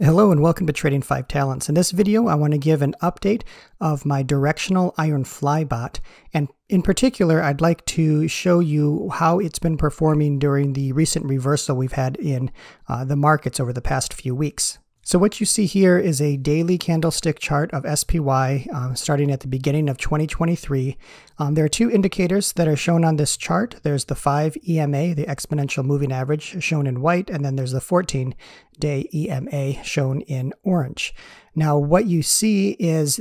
Hello and welcome to Trading Five Talents. In this video, I want to give an update of my directional iron fly bot. And in particular, I'd like to show you how it's been performing during the recent reversal we've had in the markets over the past few weeks. So what you see here is a daily candlestick chart of SPY starting at the beginning of 2023. There are two indicators that are shown on this chart. There's the 5 EMA, the exponential moving average, shown in white, and then there's the 14-day EMA shown in orange. Now what you see is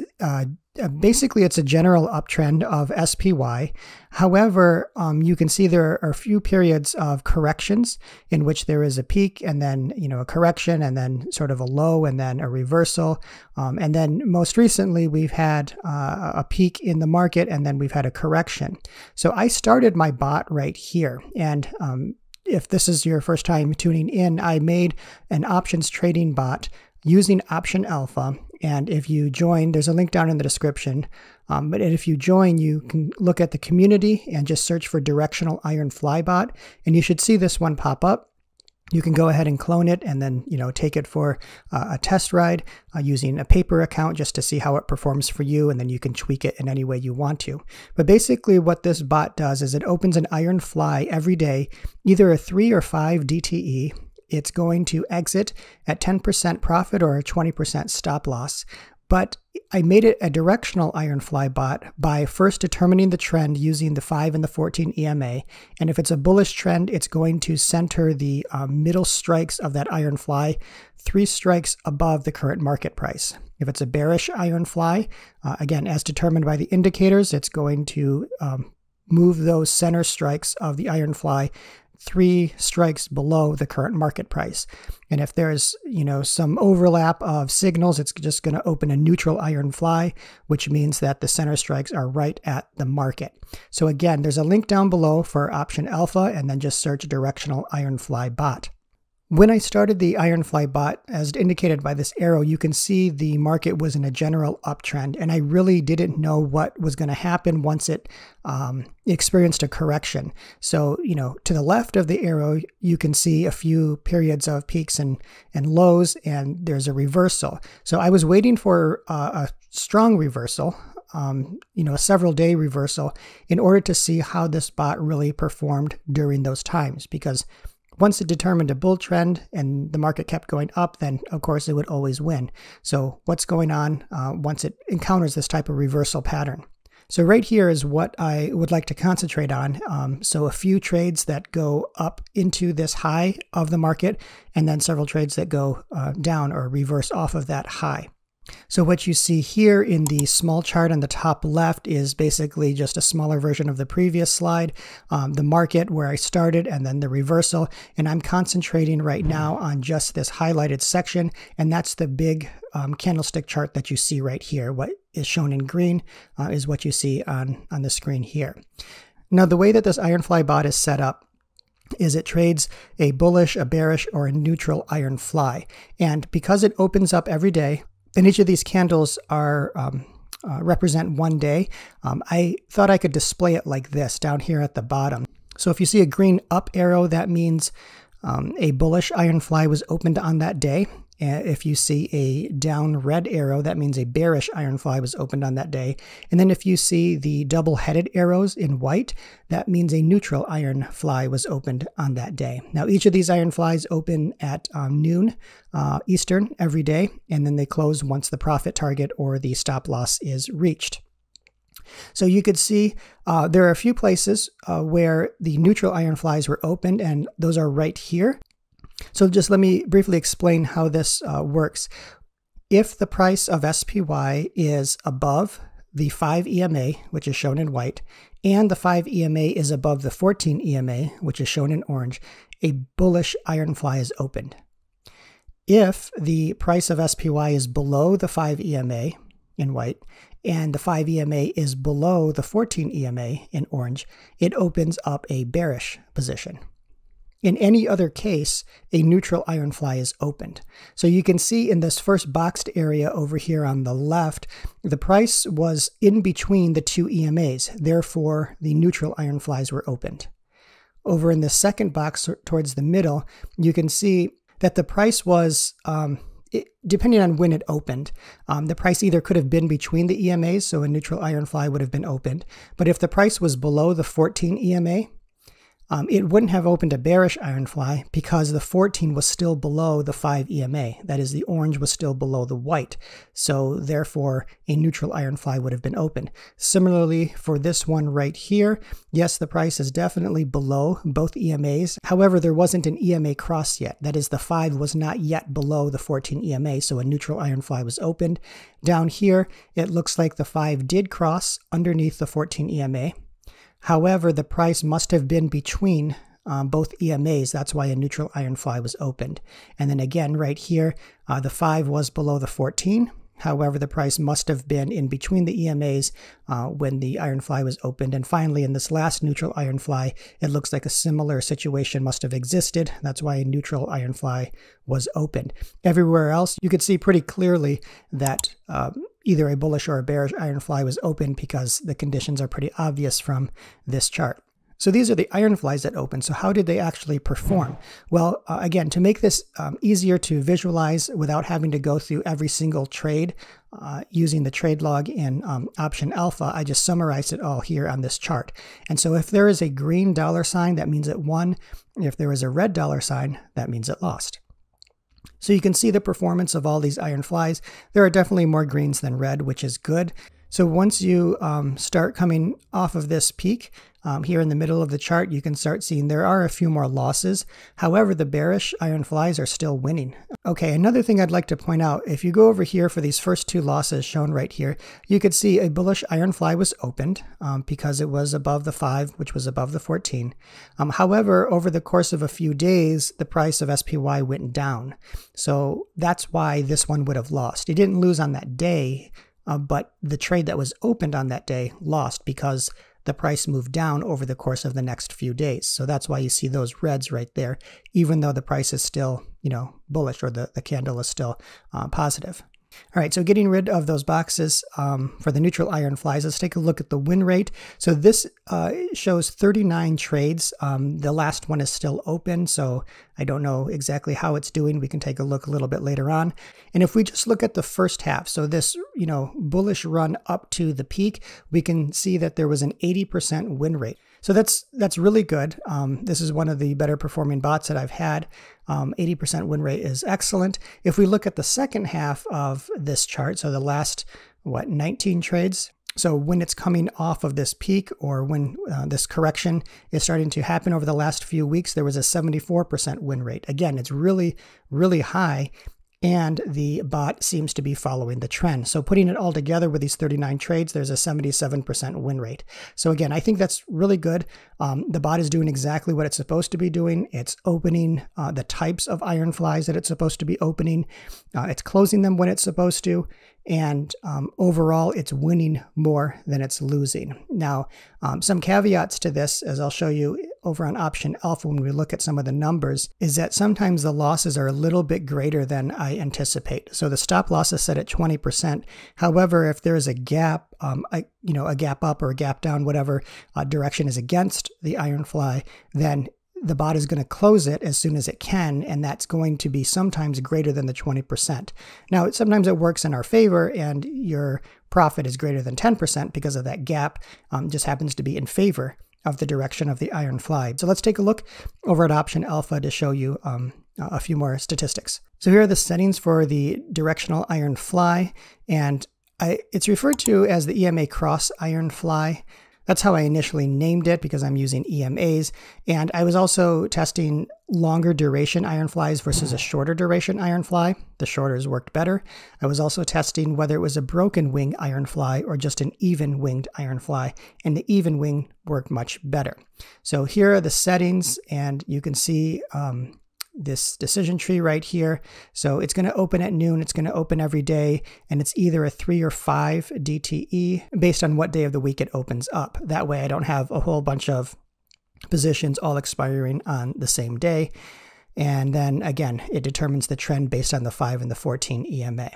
basically it's a general uptrend of SPY. However, you can see there are a few periods of corrections in which there is a peak and then a correction and then sort of a low and then a reversal. And then most recently we've had a peak in the market and then we've had a correction. So I started my bot right here, and if this is your first time tuning in, I made an options trading bot using Option Alpha. And if you join, there's a link down in the description, but if you join, you can look at the community and just search for directional iron fly bot, and you should see this one pop up. You can go ahead and clone it and then take it for a test ride using a paper account just to see how it performs for you, and then you can tweak it in any way you want to. But basically what this bot does is it opens an iron fly every day, either a 3 or 5 DTE. It's going to exit at 10% profit or a 20% stop loss. But I made it a directional iron fly bot by first determining the trend using the 5 and the 14 EMA. And if it's a bullish trend, it's going to center the middle strikes of that iron fly, 3 strikes above the current market price. If it's a bearish iron fly, again, as determined by the indicators, it's going to move those center strikes of the iron fly 3 strikes below the current market price. And if there's some overlap of signals, it's just going to open a neutral iron fly, which means that the center strikes are right at the market. So again, there's a link down below for Option Alpha, and then just search directional iron fly bot. When I started the iron fly bot, as indicated by this arrow, you can see the market was in a general uptrend, and I really didn't know what was going to happen once it experienced a correction. So, to the left of the arrow, you can see a few periods of peaks and lows, and there's a reversal. So I was waiting for a strong reversal, a several-day reversal, in order to see how this bot really performed during those times, because once it determined a bull trend and the market kept going up, then of course it would always win. So what's going on once it encounters this type of reversal pattern? So right here is what I would like to concentrate on. So a few trades that go up into this high of the market, and then several trades that go down or reverse off of that high. So what you see here in the small chart on the top left is basically just a smaller version of the previous slide, the market where I started and then the reversal. And I'm concentrating right now on just this highlighted section, and that's the big candlestick chart that you see right here. What is shown in green is what you see on the screen here. Now the way that this iron fly bot is set up is it trades a bullish, a bearish, or a neutral iron fly. And because it opens up every day, and each of these candles are represent one day, I thought I could display it like this down here at the bottom. So if you see a green up arrow, that means a bullish iron fly was opened on that day. If you see a down red arrow, that means a bearish iron fly was opened on that day. And then if you see the double-headed arrows in white, that means a neutral iron fly was opened on that day. Now, each of these iron flies open at noon Eastern every day, and then they close once the profit target or the stop loss is reached. So you could see there are a few places where the neutral iron flies were opened, and those are right here. So just let me briefly explain how this works. If the price of SPY is above the 5 EMA, which is shown in white, and the 5 EMA is above the 14 EMA, which is shown in orange, a bullish iron fly is opened. If the price of SPY is below the 5 EMA in white, and the 5 EMA is below the 14 EMA in orange, it opens up a bearish position. In any other case, a neutral iron fly is opened. So you can see in this first boxed area over here on the left, the price was in between the 2 EMAs. Therefore, the neutral iron flies were opened. Over in the second box towards the middle, you can see that the price was depending on when it opened, the price either could have been between the EMAs, so a neutral iron fly would have been opened. But if the price was below the 14 EMA, it wouldn't have opened a bearish iron fly because the 14 was still below the 5 EMA. That is, the orange was still below the white. So therefore, a neutral iron fly would have been open. Similarly, for this one right here, yes, the price is definitely below both EMAs. However, there wasn't an EMA cross yet. That is, the 5 was not yet below the 14 EMA, so a neutral iron fly was opened. Down here, it looks like the 5 did cross underneath the 14 EMA. However, the price must have been between both EMAs. That's why a neutral iron fly was opened. And then again, right here, the 5 was below the 14. However, the price must have been in between the EMAs when the iron fly was opened. And finally, in this last neutral iron fly, it looks like a similar situation must have existed. That's why a neutral iron fly was opened. Everywhere else, you could see pretty clearly that either a bullish or a bearish iron fly was open because the conditions are pretty obvious from this chart. So these are the iron flies that opened. So how did they actually perform? Well, again, to make this easier to visualize without having to go through every single trade using the trade log in Option Alpha, I just summarized it all here on this chart. And so if there is a green dollar sign, that means it won. If there is a red dollar sign, that means it lost. So you can see the performance of all these iron flies. There are definitely more greens than red, which is good. So once you start coming off of this peak, here in the middle of the chart, you can start seeing there are a few more losses. However, the bearish iron flies are still winning. Okay, another thing I'd like to point out, if you go over here for these first two losses shown right here, you could see a bullish iron fly was opened because it was above the 5, which was above the 14. However, over the course of a few days, the price of SPY went down. So that's why this one would have lost. It didn't lose on that day, but the trade that was opened on that day lost because the price moved down over the course of the next few days. So that's why you see those reds right there, even though the price is still, you know, bullish, or the candle is still positive. All right, so getting rid of those boxes for the neutral iron flies, let's take a look at the win rate. So this shows 39 trades. The last one is still open, so I don't know exactly how it's doing. We can take a look a little bit later on. And if we just look at the first half, so this, you know, bullish run up to the peak, we can see that there was an 80% win rate. So that's really good. This is one of the better performing bots that I've had. 80% win rate is excellent. If we look at the second half of this chart, so the last, what, 19 trades, so when it's coming off of this peak, or when this correction is starting to happen over the last few weeks, there was a 74% win rate. Again, it's really, really high, and the bot seems to be following the trend. So putting it all together with these 39 trades, there's a 77% win rate. So again, I think that's really good. The bot is doing exactly what it's supposed to be doing. It's opening the types of iron flies that it's supposed to be opening. It's closing them when it's supposed to. And overall, it's winning more than it's losing. Now, some caveats to this, as I'll show you over on Option Alpha when we look at some of the numbers, is that sometimes the losses are a little bit greater than I anticipate. So the stop loss is set at 20%. However, if there is a gap, you know, a gap up or a gap down, whatever direction is against the iron fly, then the bot is going to close it as soon as it can, and that's going to be sometimes greater than the 20%. Now, sometimes it works in our favor, and your profit is greater than 10% because of that gap just happens to be in favor of the direction of the iron fly. So let's take a look over at Option Alpha to show you a few more statistics. So here are the settings for the directional iron fly, and it's referred to as the EMA cross iron fly. That's how I initially named it because I'm using EMAs. And I was also testing longer duration iron flies versus a shorter duration iron fly. The shorters worked better. I was also testing whether it was a broken wing iron fly or just an even winged iron fly. And the even wing worked much better. So here are the settings, and you can see this decision tree right here. So it's going to open at noon, it's going to open every day, and it's either a 3 or 5 DTE based on what day of the week it opens up. That way I don't have a whole bunch of positions all expiring on the same day. And then again, it determines the trend based on the 5 and the 14 EMA.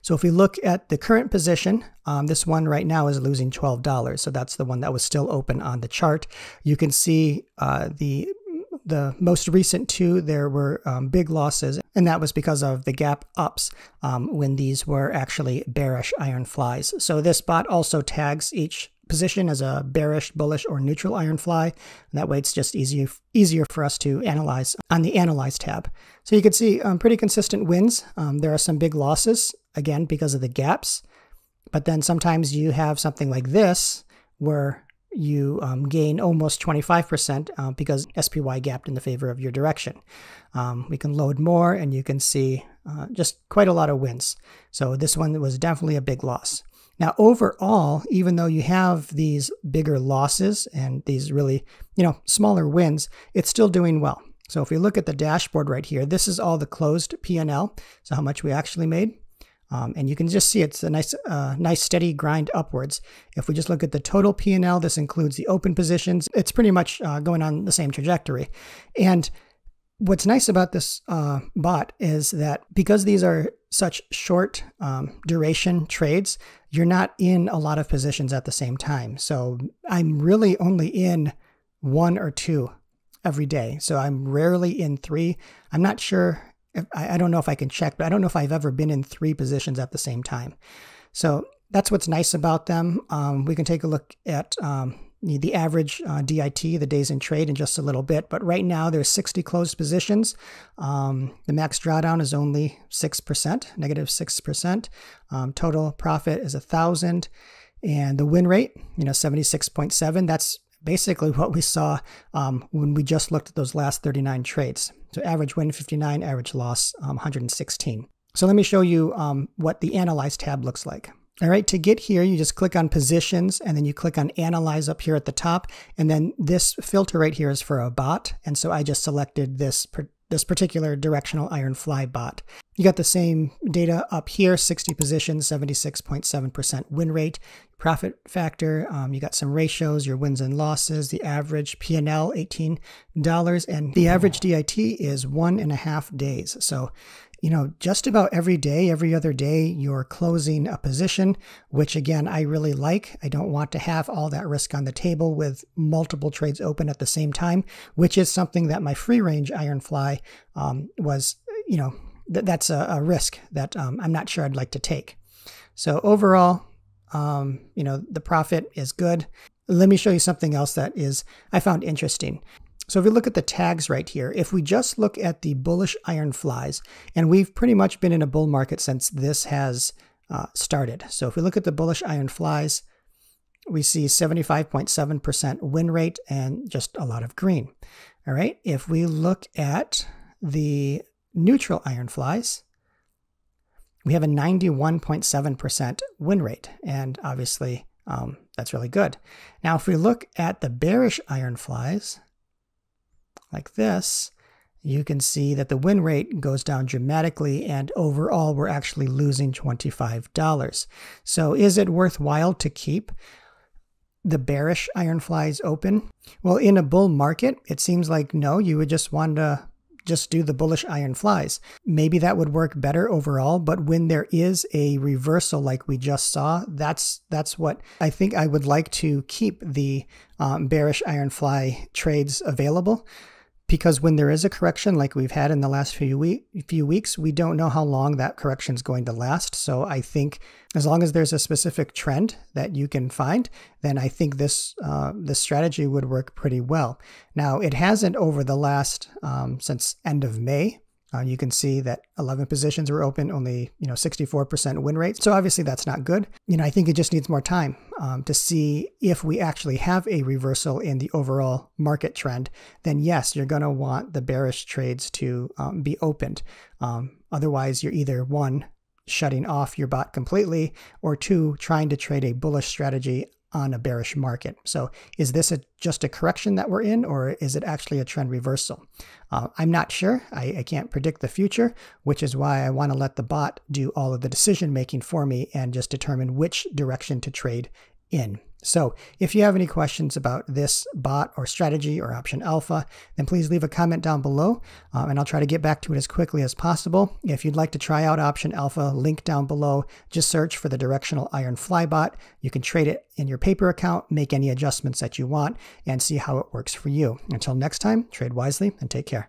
So if we look at the current position, this one right now is losing $12. So that's the one that was still open on the chart. You can see the the most recent two, there were big losses, and that was because of the gap ups when these were actually bearish iron flies. So this bot also tags each position as a bearish, bullish, or neutral iron fly. And that way it's just easier for us to analyze on the Analyze tab. So you can see pretty consistent wins. There are some big losses, again, because of the gaps. But then sometimes you have something like this where you gain almost 25% because SPY gapped in the favor of your direction. We can load more and you can see just quite a lot of wins. So this one was definitely a big loss. Now, overall, even though you have these bigger losses and these really, smaller wins, it's still doing well. So if we look at the dashboard right here, this is all the closed P&L. So how much we actually made. And you can just see it's a nice steady grind upwards. If we just look at the total P&L, this includes the open positions. It's pretty much going on the same trajectory. And what's nice about this bot is that because these are such short duration trades, you're not in a lot of positions at the same time. So I'm really only in one or two every day. So I'm rarely in three. I'm not sure. I don't know if I can check, but I don't know if I've ever been in three positions at the same time. So that's what's nice about them. We can take a look at the average DIT, the days in trade, in just a little bit. But right now there's 60 closed positions. The max drawdown is only -6%. Total profit is 1,000, and the win rate, 76.7. That's basically what we saw when we just looked at those last 39 trades. So average win 59, average loss 116. So let me show you what the Analyze tab looks like. All right, to get here, you just click on Positions, and then you click on Analyze up here at the top. And then this filter right here is for a bot. And so I just selected this particular directional iron fly bot. You got the same data up here, 60 positions, 76.7% win rate, profit factor, you got some ratios, your wins and losses, the average P&L, $18, and the average DIT is 1.5 days. So, just about every day, every other day, you're closing a position, which again, I really like. I don't want to have all that risk on the table with multiple trades open at the same time, which is something that my free range iron fly was, that's a risk that I'm not sure I'd like to take. So overall, the profit is good. Let me show you something else that I found interesting. So if we look at the tags right here, if we just look at the bullish iron flies, and we've pretty much been in a bull market since this has started. So if we look at the bullish iron flies, we see 75.7% win rate and just a lot of green. All right. If we look at the neutral iron flies, we have a 91.7% win rate, and obviously that's really good. Now if we look at the bearish iron flies like this, you can see that the win rate goes down dramatically, and overall we're actually losing $25. So is it worthwhile to keep the bearish iron flies open? Well, in a bull market, it seems like no, you would just want to just do the bullish iron flies. Maybe that would work better overall, but when there is a reversal like we just saw, that's what I think I would like to keep the bearish iron fly trades available, because when there is a correction like we've had in the last few weeks, we don't know how long that correction is going to last. So I think as long as there's a specific trend that you can find, then I think this strategy would work pretty well. Now, it hasn't over the last, since end of May. You can see that 11 positions were open, only 64% win rate. So obviously that's not good. I think it just needs more time to see if we actually have a reversal in the overall market trend. Then yes, you're going to want the bearish trades to be opened. Otherwise, you're either one, shutting off your bot completely, or two, trying to trade a bullish strategy on a bearish market. So is this just a correction that we're in, or is it actually a trend reversal? I'm not sure. I can't predict the future, which is why I want to let the bot do all of the decision making for me and just determine which direction to trade in. So if you have any questions about this bot or strategy or Option Alpha, then please leave a comment down below and I'll try to get back to it as quickly as possible. If you'd like to try out Option Alpha, link down below, just search for the directional iron fly bot. You can trade it in your paper account, make any adjustments that you want, and see how it works for you. Until next time, trade wisely and take care.